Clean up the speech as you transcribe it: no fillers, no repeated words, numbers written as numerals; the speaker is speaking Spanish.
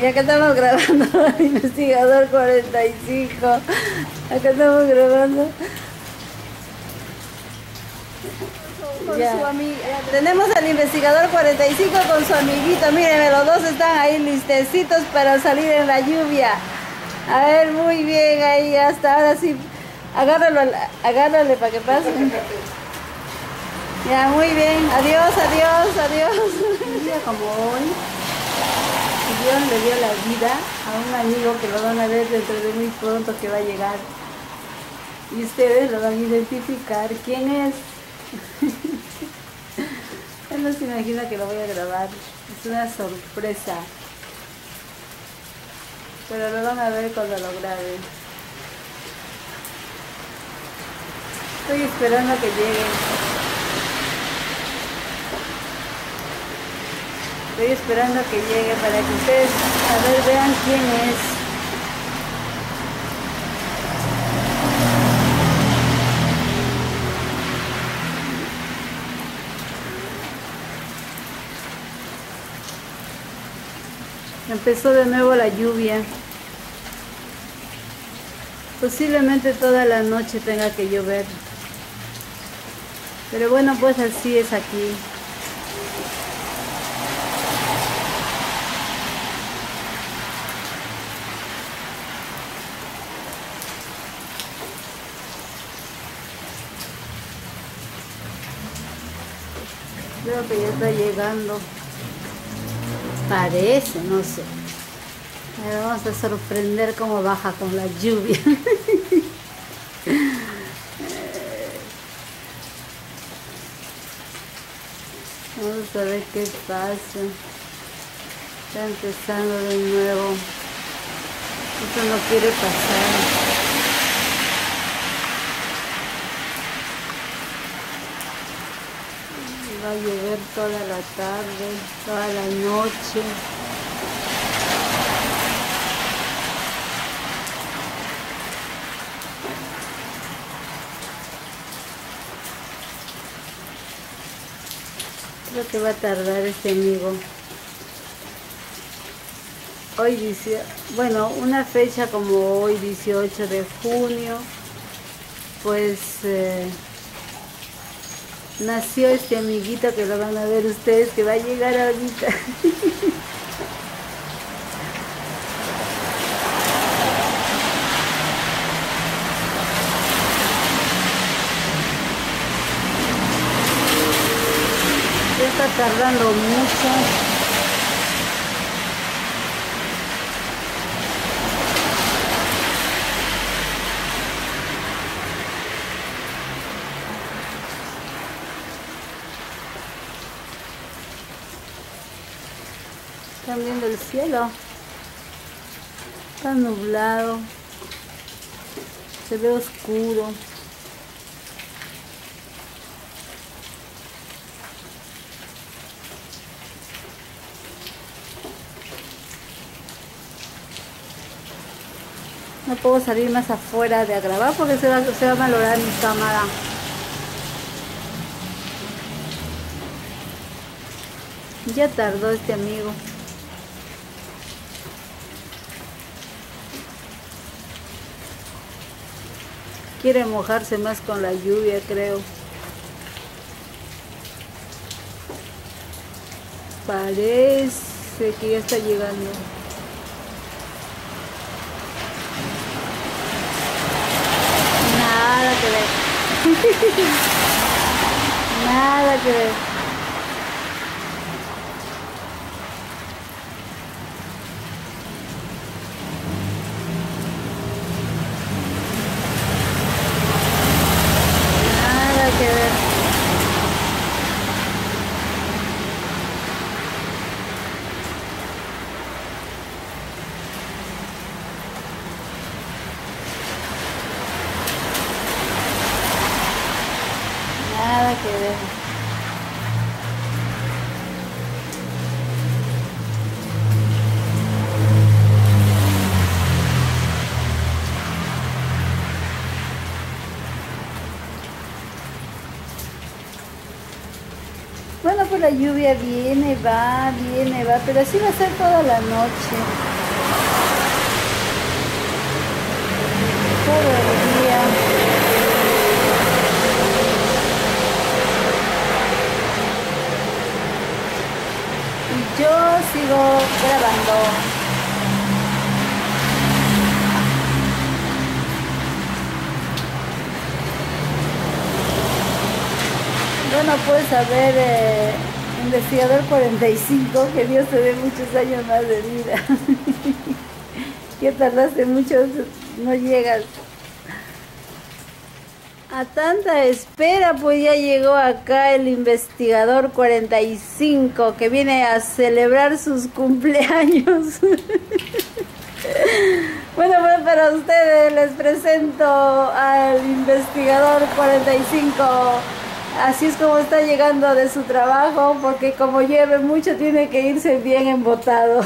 Y acá estamos grabando al investigador 45. Acá estamos grabando. Con su amiga. Tenemos al investigador 45 con su amiguito. Miren, los dos están ahí listecitos para salir en la lluvia. A ver, muy bien ahí, hasta ahora sí. Agárralo, agárrale para que pase. Ya, muy bien. Adiós, adiós, adiós. Un día como hoy, Dios le dio la vida a un amigo que lo van a ver dentro de muy pronto, que va a llegar. Y ustedes lo van a identificar. ¿Quién es? Él no se imagina que lo voy a grabar. Es una sorpresa. Pero lo van a ver cuando lo grabe. Estoy esperando que llegue. Estoy esperando que llegue para que ustedes vean quién es. Empezó de nuevo la lluvia. Posiblemente toda la noche tenga que llover. Pero bueno, pues así es aquí. Creo que ya está llegando. Parece, no sé. Pero vamos a sorprender cómo baja con la lluvia. Vamos a ver qué pasa. Está empezando de nuevo. Esto no quiere pasar. Va a llover toda la tarde, toda la noche. Creo que va a tardar este amigo. Hoy dice, bueno, una fecha como hoy, 18 de junio, pues... nació este amiguito que lo van a ver ustedes, que va a llegar ahorita. Ya está tardando mucho. Están viendo el cielo, está nublado, se ve oscuro. No puedo salir más afuera de a grabar porque se va a malograr mi cámara. Ya tardó este amigo. Quiere mojarse más con la lluvia, creo. Parece que ya está llegando. Nada que ver. Nada que ver. Bueno, pues la lluvia viene, va, pero así va a ser toda la noche. todo el día. Y yo sigo grabando. Bueno, pues a ver, investigador 45, que Dios te dé muchos años más de vida. Que tardaste mucho, no llegas a tanta espera. Pues ya llegó acá el investigador 45, que viene a celebrar sus cumpleaños. Bueno, pues para ustedes les presento al investigador 45. Así es como está llegando de su trabajo, porque como llueve mucho tiene que irse bien embotado.